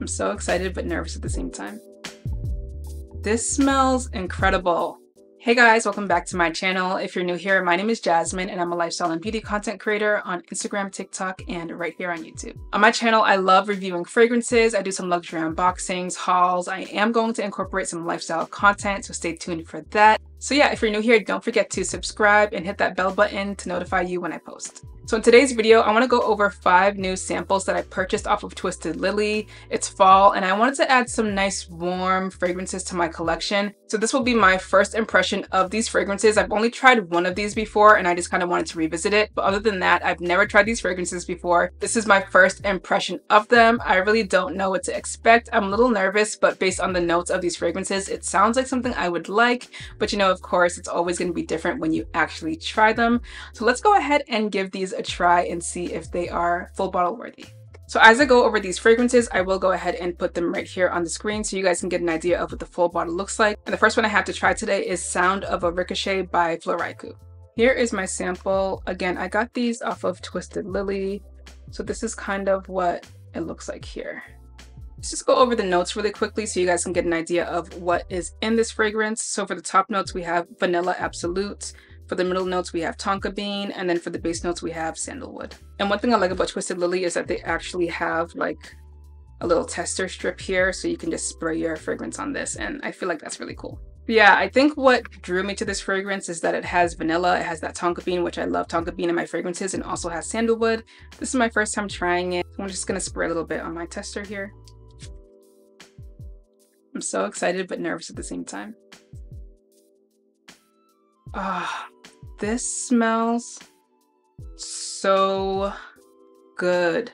I'm so excited but nervous at the same time. This smells incredible. Hey guys, welcome back to my channel. If you're new here, my name is Jasmine and I'm a lifestyle and beauty content creator on Instagram, TikTok, and right here on YouTube. On my channel, I love reviewing fragrances. I do some luxury unboxings, hauls. I am going to incorporate some lifestyle content, so stay tuned for that. So yeah, if you're new here, don't forget to subscribe and hit that bell button to notify you when I post. So in today's video, I want to go over 5 new samples that I purchased off of Twisted Lily. It's fall and I wanted to add some nice warm fragrances to my collection. So this will be my first impression of these fragrances. I've only tried one of these before and I just kind of wanted to revisit it. But other than that, I've never tried these fragrances before. This is my first impression of them. I really don't know what to expect. I'm a little nervous, but based on the notes of these fragrances, it sounds like something I would like. But you know, of course, it's always going to be different when you actually try them. So let's go ahead and give these a try and see if they are full bottle worthy. So as I go over these fragrances, I will go ahead and put them right here on the screen so you guys can get an idea of what the full bottle looks like. And the first one I have to try today is Sound of a Ricochet by Floraiku. Here is my sample. Again, I got these off of Twisted Lily. So this is kind of what it looks like here. Let's just go over the notes really quickly so you guys can get an idea of what is in this fragrance. So for the top notes, we have Vanilla Absolute. For the middle notes, we have Tonka Bean, and then for the base notes, we have Sandalwood. And one thing I like about Twisted Lily is that they actually have like a little tester strip here, so you can just spray your fragrance on this, and I feel like that's really cool. Yeah, I think what drew me to this fragrance is that it has vanilla, it has that Tonka Bean, which I love Tonka Bean in my fragrances, and also has Sandalwood. This is my first time trying it. I'm just gonna spray a little bit on my tester here. I'm so excited but nervous at the same time. Ah, this smells so good.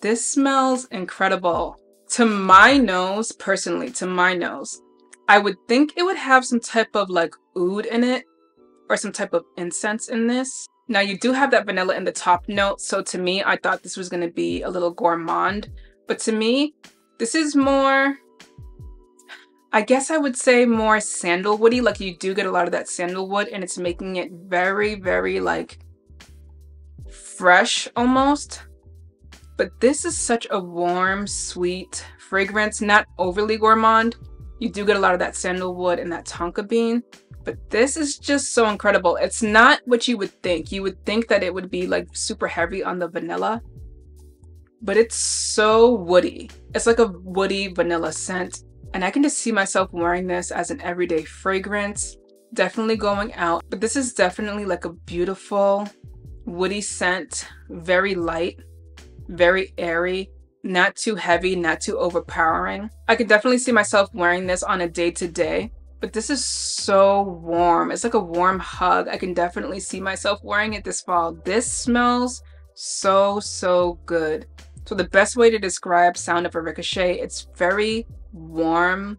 This smells incredible. To my nose, personally, to my nose, I would think it would have some type of like oud in it or some type of incense in this. Now you do have that vanilla in the top note. So to me, I thought this was going to be a little gourmand, but to me, this is more, I guess I would say more sandalwoody. Like you do get a lot of that sandalwood and it's making it very, very like fresh almost. But this is such a warm, sweet fragrance, not overly gourmand. You do get a lot of that sandalwood and that Tonka Bean, but this is just so incredible. It's not what you would think. You would think that it would be like super heavy on the vanilla, but it's so woody. It's like a woody vanilla scent. And I can just see myself wearing this as an everyday fragrance, definitely going out. But this is definitely like a beautiful woody scent, very light, very airy, not too heavy, not too overpowering. I could definitely see myself wearing this on a day-to-day, but this is so warm. It's like a warm hug. I can definitely see myself wearing it this fall. This smells so, so good. So the best way to describe Sound of a Ricochet, it's very warm,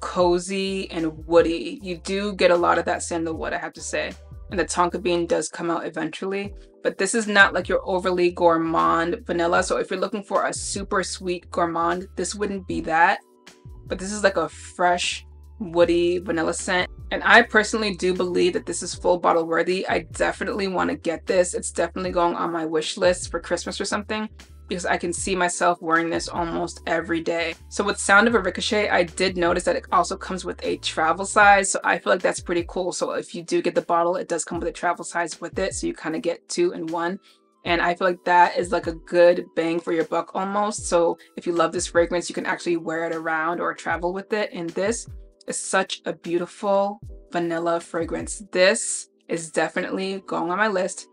cozy, and woody. You do get a lot of that sandalwood, I have to say. And the Tonka Bean does come out eventually, but this is not like your overly gourmand vanilla. So if you're looking for a super sweet gourmand, this wouldn't be that. But this is like a fresh, woody vanilla scent. And I personally do believe that this is full bottle worthy. I definitely want to get this. It's definitely going on my wish list for Christmas or something, because I can see myself wearing this almost every day. So with Sound of a Ricochet, I did notice that it also comes with a travel size. So I feel like that's pretty cool. So if you do get the bottle, it does come with a travel size with it. So you kind of get 2 in 1. And I feel like that is like a good bang for your buck almost. So if you love this fragrance, you can actually wear it around or travel with it. And this is such a beautiful vanilla fragrance. This is definitely going on my list.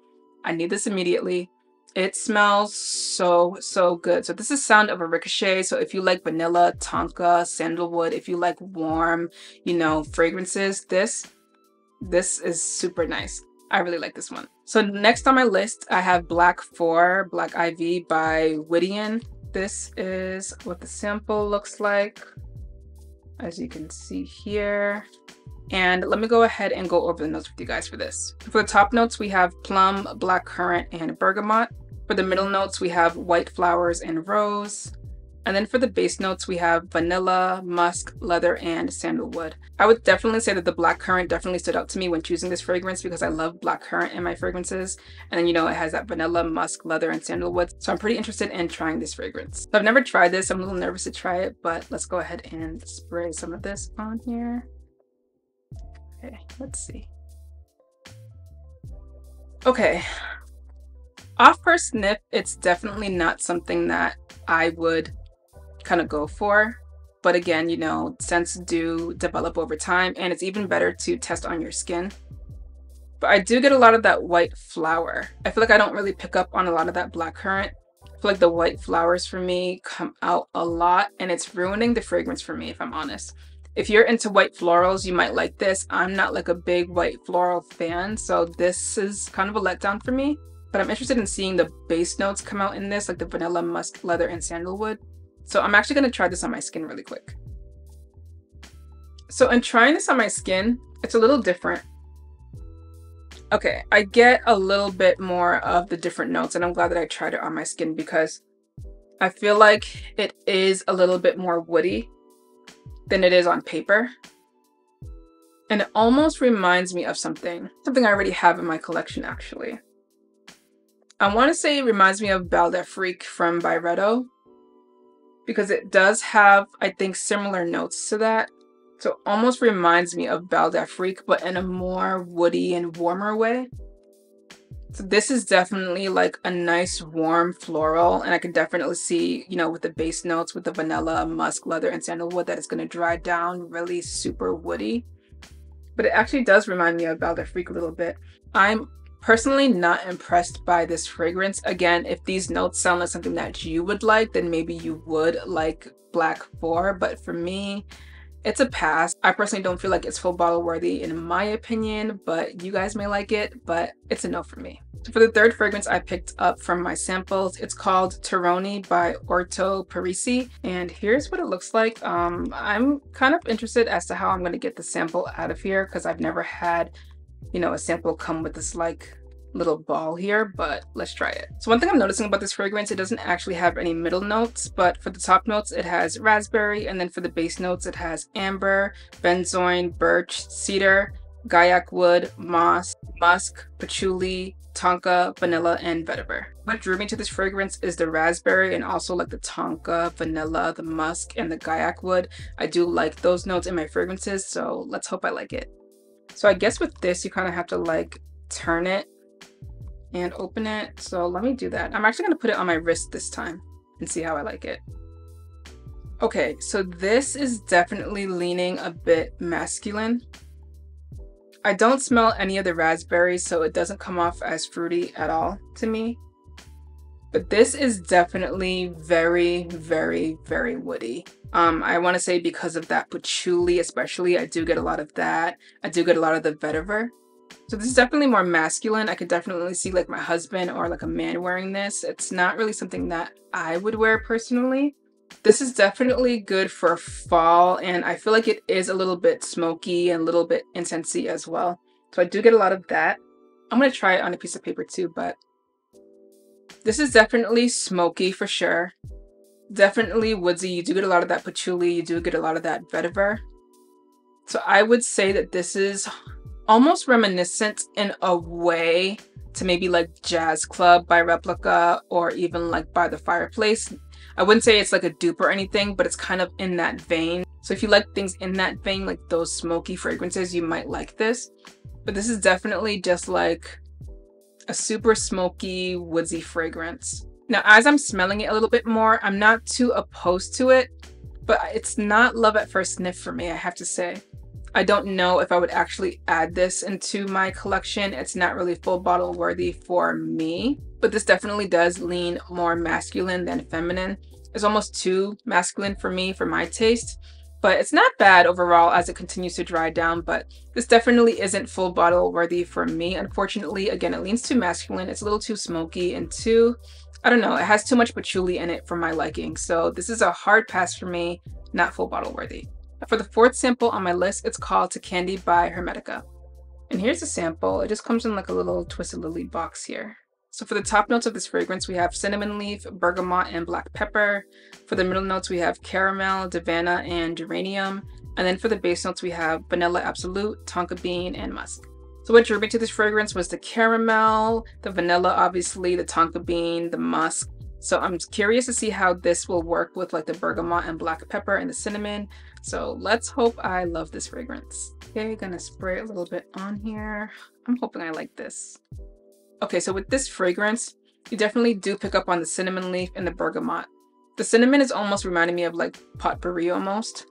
I need this immediately. It smells so, so good. So this is Sound of a Ricochet. So if you like vanilla, Tonka, sandalwood, if you like warm, you know, fragrances, this is super nice. I really like this one. So next on my list, I have Black IV, Black IV by Widian. This is what the sample looks like, as you can see here. And let me go ahead and go over the notes with you guys for this. For the top notes, we have plum, blackcurrant, and bergamot. For the middle notes, we have white flowers and rose. And then for the base notes, we have vanilla, musk, leather, and sandalwood. I would definitely say that the blackcurrant definitely stood out to me when choosing this fragrance because I love blackcurrant in my fragrances. And then, you know, it has that vanilla, musk, leather, and sandalwood. So I'm pretty interested in trying this fragrance. So I've never tried this. I'm a little nervous to try it, but let's go ahead and spray some of this on here. Okay, let's see. Okay. Off first sniff, it's definitely not something that I would kind of go for, but again, you know, scents do develop over time and it's even better to test on your skin. But I do get a lot of that white flower. I feel like I don't really pick up on a lot of that blackcurrant. I feel like the white flowers for me come out a lot and it's ruining the fragrance for me, if I'm honest. If you're into white florals, you might like this. I'm not like a big white floral fan, so this is kind of a letdown for me. But I'm interested in seeing the base notes come out in this, like the vanilla, musk, leather, and sandalwood. So I'm actually going to try this on my skin really quick. So in trying this on my skin, it's a little different. Okay, I get a little bit more of the different notes, and I'm glad that I tried it on my skin because I feel like it is a little bit more woody than it is on paper. And it almost reminds me of something I already have in my collection, actually. I want to say it reminds me of Bal d'Afrique from Byredo because it does have, I think, similar notes to that. So it almost reminds me of Bal d'Afrique, but in a more woody and warmer way. So this is definitely like a nice warm floral, and I can definitely see, you know, with the base notes, with the vanilla, musk, leather, and sandalwood, that it's going to dry down really super woody. But it actually does remind me of Bal d'Afrique a little bit. I'm personally not impressed by this fragrance. Again, if these notes sound like something that you would like, then maybe you would like Black IV, but for me, it's a pass. I personally don't feel like it's full bottle worthy in my opinion, but you guys may like it, but it's a no for me. So for the third fragrance I picked up from my samples, it's called Terroni by Orto Parisi, and here's what it looks like. I'm kind of interested as to how I'm going to get the sample out of here because I've never had, you know, a sample come with this like little ball here, but let's try it. So one thing I'm noticing about this fragrance, it doesn't actually have any middle notes, but for the top notes it has raspberry, and then for the base notes it has amber, benzoin, birch, cedar, Gayak wood, moss, musk, patchouli, tonka, vanilla, and vetiver. What drew me to this fragrance is the raspberry and also like the tonka, vanilla, the musk, and the Gayak wood. I do like those notes in my fragrances, so let's hope I like it. So I guess with this, you kind of have to like turn it and open it. So let me do that. I'm actually going to put it on my wrist this time and see how I like it. Okay, so this is definitely leaning a bit masculine. I don't smell any of the raspberries, so it doesn't come off as fruity at all to me. But this is definitely very, very, very woody. I want to say because of that patchouli especially, I do get a lot of that. I do get a lot of the vetiver. So this is definitely more masculine. I could definitely see like my husband or like a man wearing this. It's not really something that I would wear personally. This is definitely good for fall, and I feel like it is a little bit smoky and a little bit incensey as well. So I do get a lot of that. I'm going to try it on a piece of paper too, but this is definitely smoky for sure. Definitely woodsy. You do get a lot of that patchouli, you do get a lot of that vetiver. So I would say that this is almost reminiscent in a way to maybe like Jazz Club by Replica or even like By the Fireplace. I wouldn't say it's like a dupe or anything, but it's kind of in that vein. So if you like things in that vein, like those smoky fragrances, you might like this. But this is definitely just like a super smoky, woodsy fragrance. Now, as I'm smelling it a little bit more, I'm not too opposed to it, but it's not love at first sniff for me, I have to say. I don't know if I would actually add this into my collection. It's not really full bottle worthy for me, but this definitely does lean more masculine than feminine. It's almost too masculine for me, for my taste, but it's not bad overall as it continues to dry down, but this definitely isn't full bottle worthy for me. Unfortunately, again, it leans too masculine. It's a little too smoky and too, I don't know, it has too much patchouli in it for my liking. So this is a hard pass for me, not full bottle worthy. For the fourth sample on my list, it's called Tonkandy by Hermetica. And here's the sample. It just comes in like a little Twisted Lily box here. So for the top notes of this fragrance, we have cinnamon leaf, bergamot, and black pepper. For the middle notes, we have caramel, davana, and geranium. And then for the base notes, we have vanilla absolute, tonka bean, and musk. So what drew me to this fragrance was the caramel, the vanilla, obviously, the tonka bean, the musk. So I'm curious to see how this will work with like the bergamot and black pepper and the cinnamon. So let's hope I love this fragrance. Okay, gonna spray a little bit on here. I'm hoping I like this. Okay, so with this fragrance, you definitely do pick up on the cinnamon leaf and the bergamot. The cinnamon is almost reminding me of like potpourri almost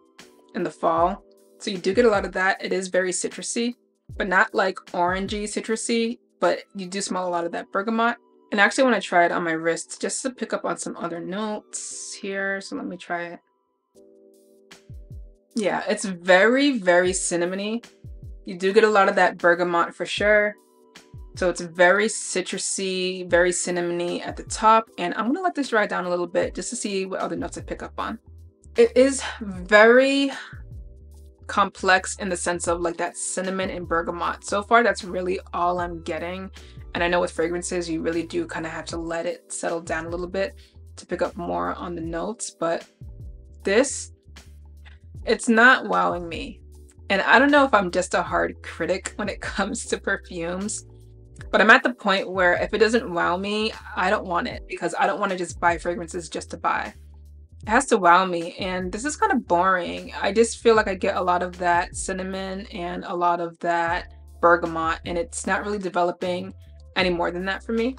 in the fall. So you do get a lot of that. It is very citrusy, but not like orangey citrusy, but you do smell a lot of that bergamot. And I actually want to try it on my wrist just to pick up on some other notes here. So let me try it. Yeah, it's very, very cinnamony. You do get a lot of that bergamot for sure. So it's very citrusy, very cinnamony at the top. And I'm going to let this dry down a little bit just to see what other notes I pick up on. It is very complex in the sense of like that cinnamon and bergamot. So far, that's really all I'm getting. And I know with fragrances, you really do kind of have to let it settle down a little bit to pick up more on the notes. But this, it's not wowing me. And I don't know if I'm just a hard critic when it comes to perfumes, but I'm at the point where if it doesn't wow me, I don't want it because I don't want to just buy fragrances just to buy. It has to wow me. And this is kind of boring. I just feel like I get a lot of that cinnamon and a lot of that bergamot, and it's not really developing any more than that for me.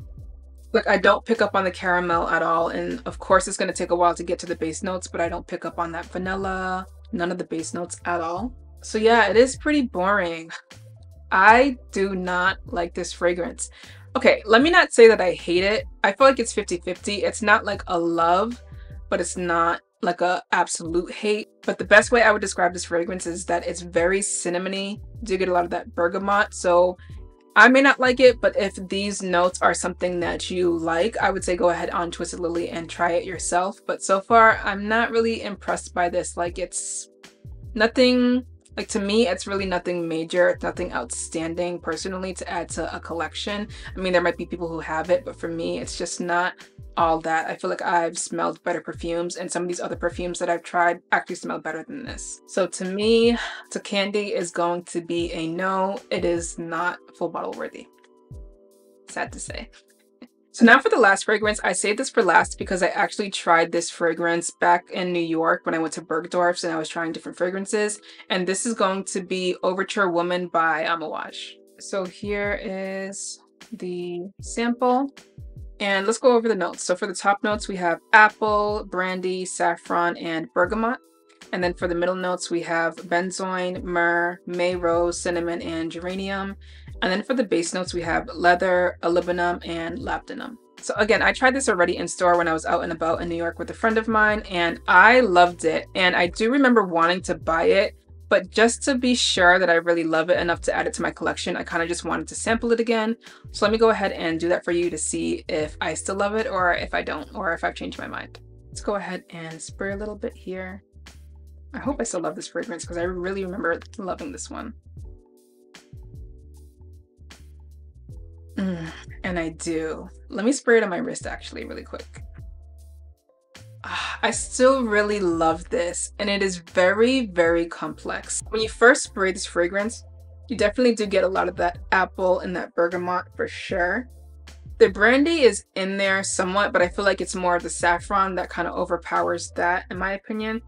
Like, I don't pick up on the caramel at all, and of course it's going to take a while to get to the base notes, but I don't pick up on that vanilla, none of the base notes at all. So yeah, it is pretty boring. I do not like this fragrance. Okay, let me not say that I hate it. I feel like it's 50-50. It's not like a love, but it's not like a absolute hate. But the best way I would describe this fragrance is that it's very cinnamony. You do get a lot of that bergamot, so I may not like it, but if these notes are something that you like, I would say go ahead on Twisted Lily and try it yourself. But so far, I'm not really impressed by this. Like, it's nothing, like, to me, it's really nothing major, nothing outstanding personally to add to a collection. I mean, there might be people who have it, but for me, it's just not all that. I feel like I've smelled better perfumes, and some of these other perfumes that I've tried actually smell better than this. So to me, Tonkandy is going to be a no. It is not full bottle worthy. Sad to say. So now for the last fragrance. I saved this for last because I actually tried this fragrance back in New York when I went to Bergdorf's and I was trying different fragrances. And this is going to be Overture Woman by Amouage. So here is the sample. And let's go over the notes. So for the top notes, we have apple, brandy, saffron, and bergamot. And then for the middle notes, we have benzoin, myrrh, May rose, cinnamon, and geranium. And then for the base notes, we have leather, olibanum, and labdanum. So again, I tried this already in store when I was out and about in New York with a friend of mine, and I loved it. And I do remember wanting to buy it, but just to be sure that I really love it enough to add it to my collection, I kind of just wanted to sample it again. So let me go ahead and do that for you to see if I still love it or if I don't, or if I've changed my mind. Let's go ahead and spray a little bit here. I hope I still love this fragrance because I really remember loving this one. And I do. Let me spray it on my wrist actually really quick. I still really love this, and it is very, very complex. When you first spray this fragrance, you definitely do get a lot of that apple and that bergamot for sure. The brandy is in there somewhat, but I feel like it's more of the saffron that kind of overpowers that in my opinion.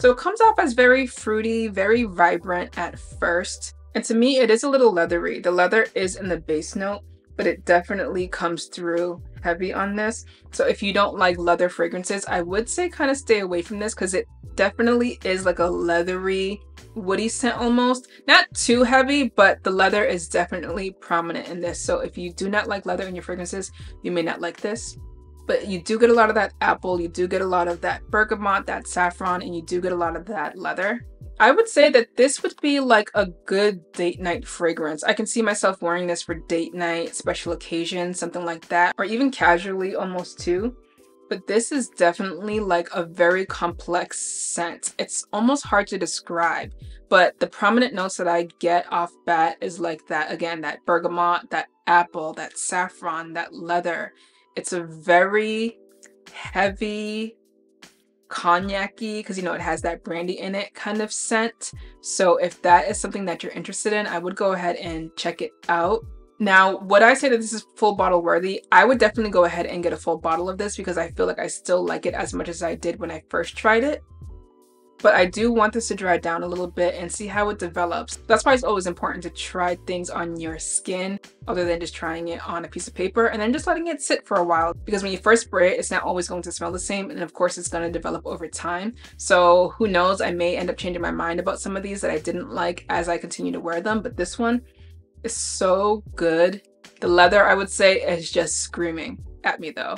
So it comes off as very fruity, very vibrant at first. And to me, it is a little leathery. The leather is in the base note, but it definitely comes through heavy on this. So if you don't like leather fragrances, I would say kind of stay away from this because it definitely is like a leathery, woody scent almost. Not too heavy, but the leather is definitely prominent in this. So if you do not like leather in your fragrances, you may not like this. But you do get a lot of that apple, you do get a lot of that bergamot, that saffron, and you do get a lot of that leather. I would say that this would be like a good date night fragrance. I can see myself wearing this for date night, special occasion, something like that, or even casually almost too. but this is definitely like a very complex scent. It's almost hard to describe, but the prominent notes that I get off bat is like that, again, that bergamot, that apple, that saffron, that leather. It's a very heavy cognac-y, because you know it has that brandy in it, kind of scent. So if that is something that you're interested in, I would go ahead and check it out. Now, would I say that this is full bottle worthy? I would definitely go ahead and get a full bottle of this because I feel like I still like it as much as I did when I first tried it. But I do want this to dry down a little bit and see how it develops. That's why it's always important to try things on your skin other than just trying it on a piece of paper and then just letting it sit for a while, because when you first spray it, it's not always going to smell the same, and of course it's going to develop over time. So who knows, I may end up changing my mind about some of these that I didn't like as I continue to wear them, but this one, it's so good. The leather, I would say, is just screaming at me though.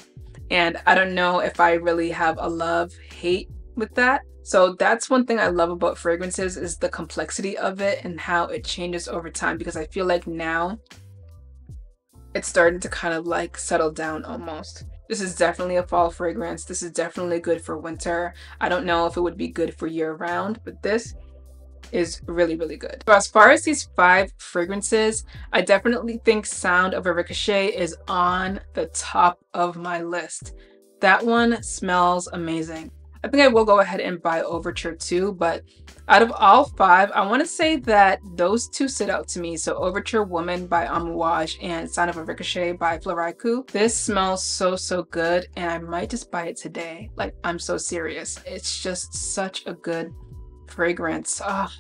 And I don't know if I really have a love-hate with that. So that's one thing I love about fragrances, is the complexity of it and how it changes over time, because I feel like now it's starting to kind of like settle down almost. This is definitely a fall fragrance. This is definitely good for winter. I don't know if it would be good for year round, but this is really, really good. So as far as these 5 fragrances, I definitely think Sound of a Ricochet is on the top of my list. That one smells amazing. I think I will go ahead and buy Overture too, but out of all 5, I want to say that those 2 stood out to me. So Overture Woman by Amouage and Sound of a Ricochet by Floraiku. This smells so, so good, and I might just buy it today. Like, I'm so serious. It's just such a good fragrance. Oh,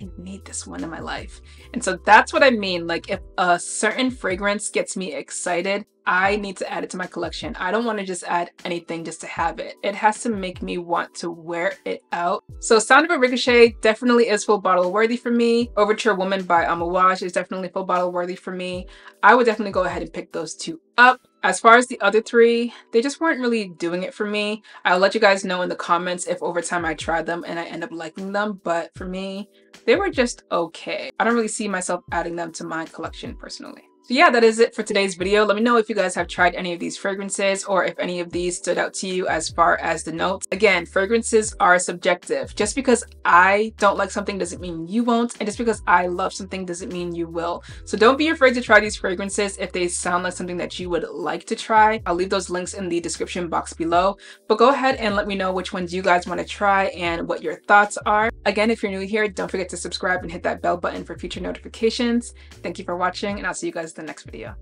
I need this one in my life. And so that's what I mean. Like, if a certain fragrance gets me excited, I need to add it to my collection. I don't want to just add anything just to have it. It has to make me want to wear it out. So Sound of a Ricochet definitely is full bottle worthy for me. Overture Woman by Amouage is definitely full bottle worthy for me. I would definitely go ahead and pick those 2 up. As far as the other 3, they just weren't really doing it for me. I'll let you guys know in the comments if over time I tried them and I end up liking them, but for me, they were just okay. I don't really see myself adding them to my collection personally. So yeah, that is it for today's video. Let me know if you guys have tried any of these fragrances or if any of these stood out to you as far as the notes. Again, fragrances are subjective. Just because I don't like something doesn't mean you won't, and just because I love something doesn't mean you will. So don't be afraid to try these fragrances if they sound like something that you would like to try. I'll leave those links in the description box below, but go ahead and let me know which ones you guys want to try and what your thoughts are. Again, if you're new here, don't forget to subscribe and hit that bell button for future notifications. Thank you for watching, and I'll see you guys in the next video.